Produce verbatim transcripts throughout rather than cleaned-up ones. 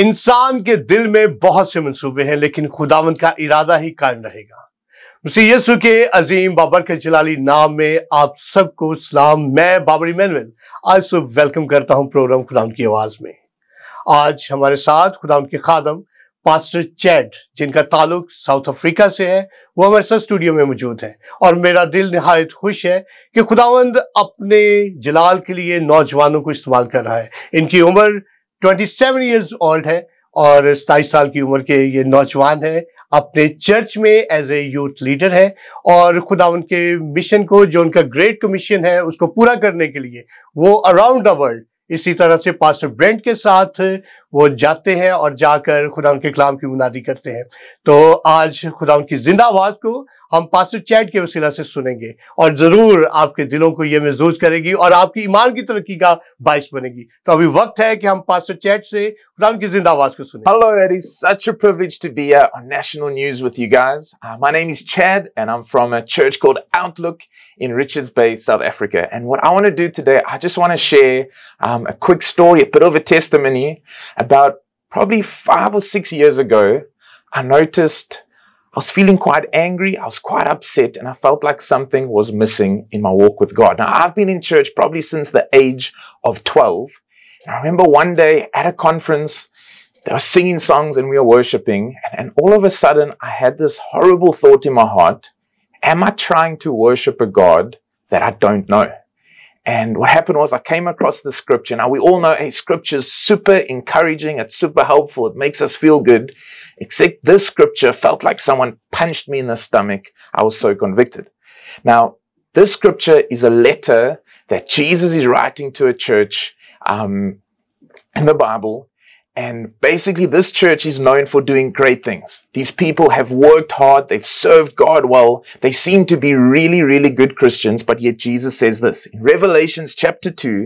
इंसान के दिल में बहुत से मंसूबे हैं, लेकिन खुदावंद का इरादा ही कायम रहेगा। मसीह यसु के अजीम बाबरकत जलाली नाम में आप सबको सलाम। मैं बाबर इमैनुएल आज सब वेलकम करता हूं प्रोग्राम खुदावंद की आवाज में। आज हमारे साथ खुदावंद के खादम पास्टर चैड, जिनका ताल्लुक साउथ अफ्रीका से है, वो हमारे साथ स्टूडियो में मौजूद हैं। और मेरा दिल निहायत खुश है कि खुदावंद अपने जलाल के लिए नौजवानों को इस्तेमाल कर रहा है। इनकी उम्र सत्ताईस इयर्स ओल्ड है और सत्ताईस साल की उम्र के ये नौजवान है, अपने चर्च में एज ए यूथ लीडर है और खुदा उनके मिशन को, जो उनका ग्रेट कमीशन है, उसको पूरा करने के लिए वो अराउंड द वर्ल्ड इसी तरह से पास्टर ब्रेंट के साथ वो जाते हैं और जाकर खुदा उनके कलाम की मुनादी करते हैं। तो आज खुदा उनकी जिंदा आवाज को हम पास्टर चैट के वसीला से सुनेंगे और जरूर आपके दिलों को ये महसूस करेगी और आपकी ईमान की तरक्की का बायस बनेगी। तो अभी वक्त है कि हम पास्टर चैट से खुदा उनकी जिंदा आवाज को सुनें। Hello, it is such a privilege to be on national news with you guys. My name is Chad and I am from a church called Outlook in Richards Bay, South Africa. And what I want to do today, I just want to share um a quick story, a bit of a testimony about probably five or six years ago. I noticed I was feeling quite angry, I was quite upset, and I felt like something was missing in my walk with God. Now, I've been in church probably since the age of twelve. And I remember one day at a conference, they were singing songs and we were worshiping, and, and all of a sudden, I had this horrible thought in my heart, am I trying to worship a God that I don't know? And what happened was I came across the scripture. Now, we all know, hey, scripture is super encouraging. It's super helpful. It makes us feel good. Except this scripture felt like someone punched me in the stomach. I was so convicted. Now, this scripture is a letter that Jesus is writing to a church um, in the Bible. And basically, this church is known for doing great things. These people have worked hard. They've served God well. They seem to be really, really good Christians. But yet Jesus says this. In Revelations chapter two,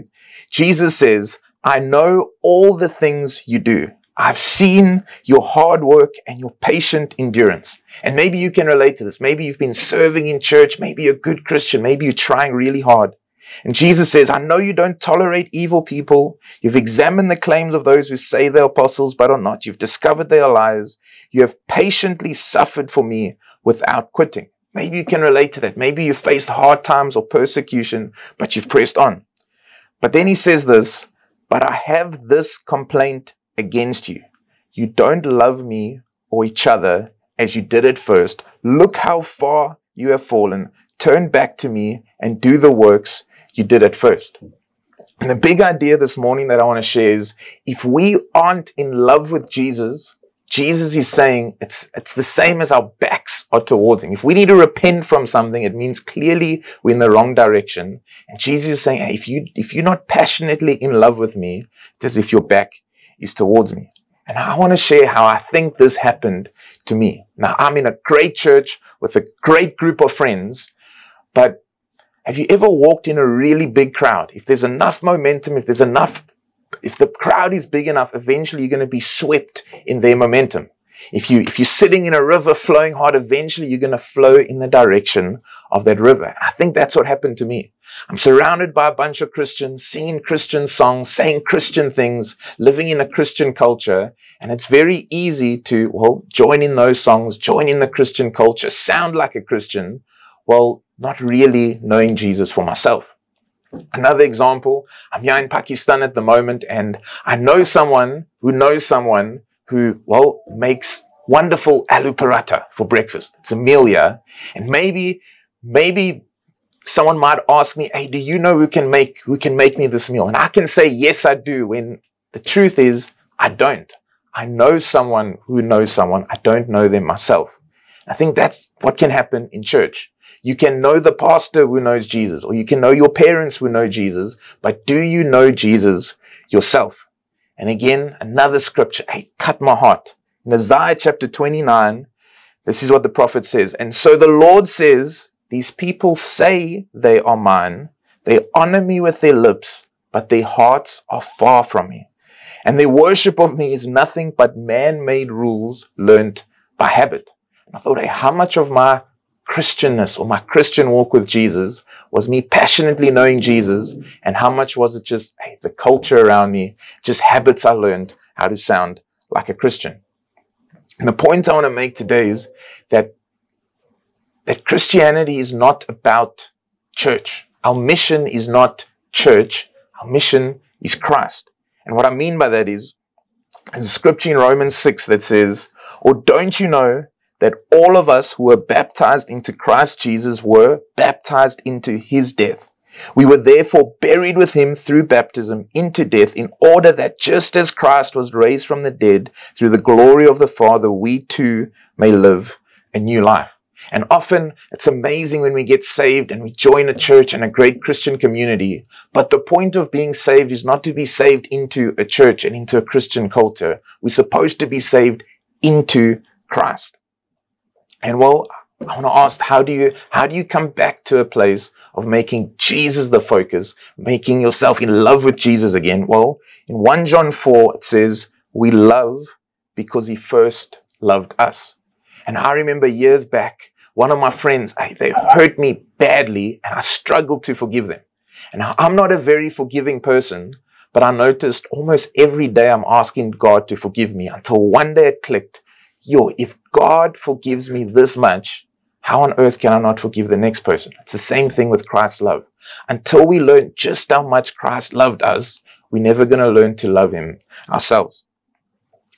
Jesus says, I know all the things you do. I've seen your hard work and your patient endurance. And maybe you can relate to this. Maybe you've been serving in church. Maybe you're a good Christian. Maybe you're trying really hard. And Jesus says, I know you don't tolerate evil people. You've examined the claims of those who say they're apostles but are not. You've discovered they are liars. You have patiently suffered for me without quitting. Maybe you can relate to that. Maybe you faced hard times or persecution, but you've pressed on. But then he says this, but I have this complaint against you. You don't love me or each other as you did at first. Look how far you have fallen. Turn back to me and do the works you did at first. And the big idea this morning that I want to share is, if we aren't in love with Jesus, Jesus is saying it's, it's the same as our backs are towards him. If we need to repent from something, it means clearly we're in the wrong direction. And Jesus is saying, hey, if you, if you're not passionately in love with me, it's as if your back is towards me. And I want to share how I think this happened to me. Now, I'm in a great church with a great group of friends, but have you ever walked in a really big crowd? If there's enough momentum, if there's enough, if the crowd is big enough, eventually you're going to be swept in their momentum. If you, if you're sitting in a river flowing hard, eventually you're going to flow in the direction of that river. I think that's what happened to me. I'm surrounded by a bunch of Christians, singing Christian songs, saying Christian things, living in a Christian culture. And it's very easy to, well, join in those songs, join in the Christian culture, sound like a Christian, while not really knowing Jesus for myself. Another example, I'm here in Pakistan at the moment, and I know someone who knows someone who, well, makes wonderful aloo paratha for breakfast. It's a meal here. And maybe, maybe someone might ask me, hey, do you know who can make, who can make me this meal? And I can say, yes, I do, when the truth is, I don't. I know someone who knows someone. I don't know them myself. I think that's what can happen in church. You can know the pastor who knows Jesus, or you can know your parents who know Jesus, but do you know Jesus yourself? And again, another scripture, hey, cut my heart. In Isaiah chapter twenty-nine, this is what the prophet says. And so the Lord says, these people say they are mine. They honor me with their lips, but their hearts are far from me. And their worship of me is nothing but man-made rules learned by habit. And I thought, hey, how much of my Christianness or my Christian walk with Jesus was me passionately knowing Jesus, and how much was it just, hey, the culture around me, just habits I learned how to sound like a Christian. And the point I want to make today is that, that Christianity is not about church. Our mission is not church. Our mission is Christ. And what I mean by that is, there's a scripture in Romans six that says, or don't you know that all of us who were baptized into Christ Jesus were baptized into his death? We were therefore buried with him through baptism into death, in order that just as Christ was raised from the dead through the glory of the Father, we too may live a new life. And often it's amazing when we get saved and we join a church and a great Christian community. But the point of being saved is not to be saved into a church and into a Christian culture. We're supposed to be saved into Christ. And well, I want to ask, how do you, how do you come back to a place of making Jesus the focus, making yourself in love with Jesus again? Well, in First John four, it says, we love because he first loved us. And I remember years back, one of my friends, I, they hurt me badly and I struggled to forgive them. And I'm not a very forgiving person, but I noticed almost every day I'm asking God to forgive me, until one day it clicked. Yo, if God forgives me this much, how on earth can I not forgive the next person? It's the same thing with Christ's love. Until we learn just how much Christ loved us, we're never going to learn to love him ourselves.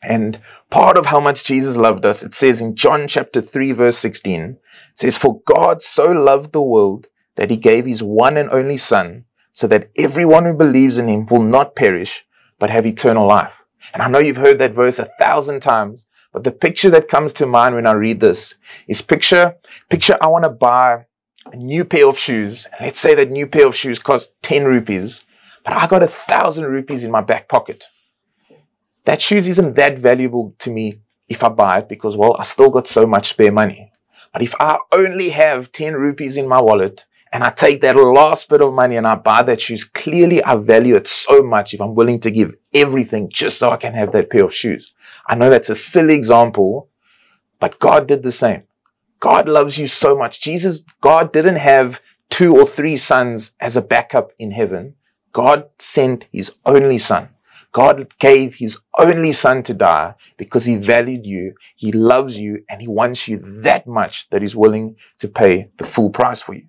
And part of how much Jesus loved us, it says in John chapter three, verse sixteen, it says, for God so loved the world that he gave his one and only son, so that everyone who believes in him will not perish, but have eternal life. And I know you've heard that verse a thousand times, but the picture that comes to mind when I read this is picture, picture I want to buy a new pair of shoes. And let's say that new pair of shoes cost ten rupees, but I got a thousand rupees in my back pocket. That shoes isn't that valuable to me if I buy it, because, well, I still got so much spare money. But if I only have ten rupees in my wallet and I take that last bit of money and I buy that shoes, clearly I value it so much if I'm willing to give everything just so I can have that pair of shoes. I know that's a silly example, but God did the same. God loves you so much. Jesus, God didn't have two or three sons as a backup in heaven. God sent his only son. God gave his only son to die because he valued you, he loves you, and he wants you that much that he's willing to pay the full price for you.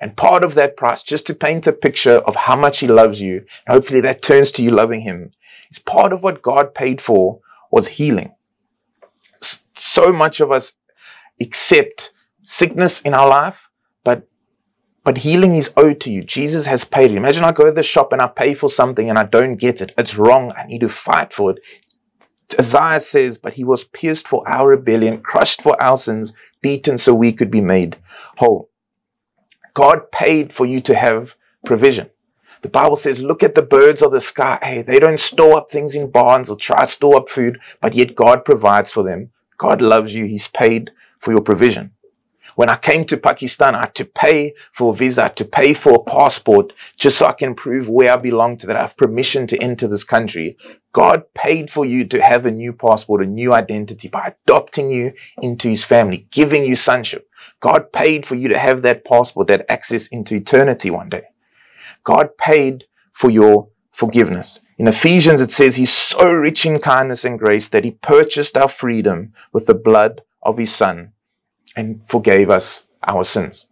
And part of that price, just to paint a picture of how much he loves you, and hopefully that turns to you loving him, is part of what God paid for was healing. So much of us accept sickness in our life, but But healing is owed to you. Jesus has paid it. Imagine I go to the shop and I pay for something and I don't get it. It's wrong. I need to fight for it. Isaiah says, but he was pierced for our rebellion, crushed for our sins, beaten so we could be made whole. God paid for you to have provision. The Bible says, look at the birds of the sky. Hey, they don't store up things in barns or try to store up food, but yet God provides for them. God loves you. He's paid for your provision. When I came to Pakistan, I had to pay for a visa, I had to pay for a passport, just so I can prove where I belong to, that I have permission to enter this country. God paid for you to have a new passport, a new identity, by adopting you into his family, giving you sonship. God paid for you to have that passport, that access into eternity one day. God paid for your forgiveness. In Ephesians, it says, he's so rich in kindness and grace that he purchased our freedom with the blood of his son, and forgave us our sins.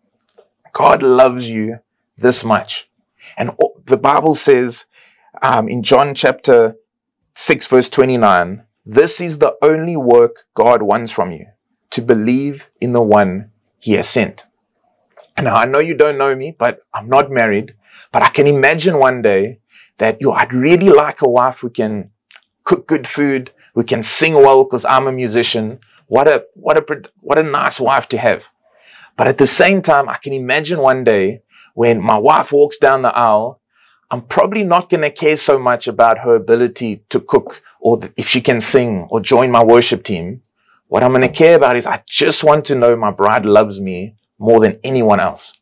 God loves you this much. And the Bible says um, in John chapter six, verse twenty-nine, this is the only work God wants from you, to believe in the one he has sent. Now, I know you don't know me, but I'm not married, but I can imagine one day that yo, I'd really like a wife who can cook good food, who can sing well, because I'm a musician. What a, what a, what a nice wife to have. But at the same time, I can imagine one day when my wife walks down the aisle, I'm probably not going to care so much about her ability to cook or if she can sing or join my worship team. What I'm going to care about is I just want to know my bride loves me more than anyone else.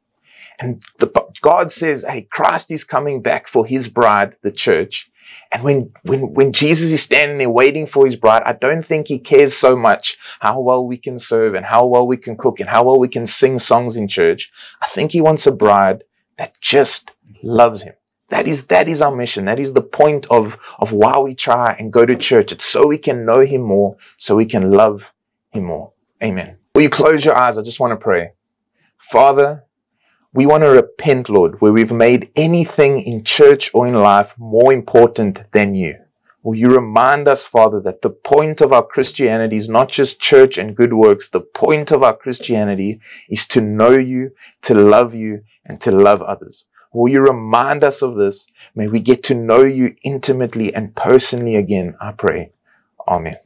And the, God says, hey, Christ is coming back for his bride, the church. And when, when, when Jesus is standing there waiting for his bride, I don't think he cares so much how well we can serve and how well we can cook and how well we can sing songs in church. I think he wants a bride that just loves him, That is, that is our mission. That is the point of, of why we try and go to church. It's so we can know Him more, so we can love Him more. Amen. Will you close your eyes? I just want to pray. Father, we want to repent, Lord, where we've made anything in church or in life more important than You. Will You remind us, Father, that the point of our Christianity is not just church and good works. The point of our Christianity is to know You, to love You, and to love others. Will You remind us of this? May we get to know You intimately and personally again, I pray. Amen.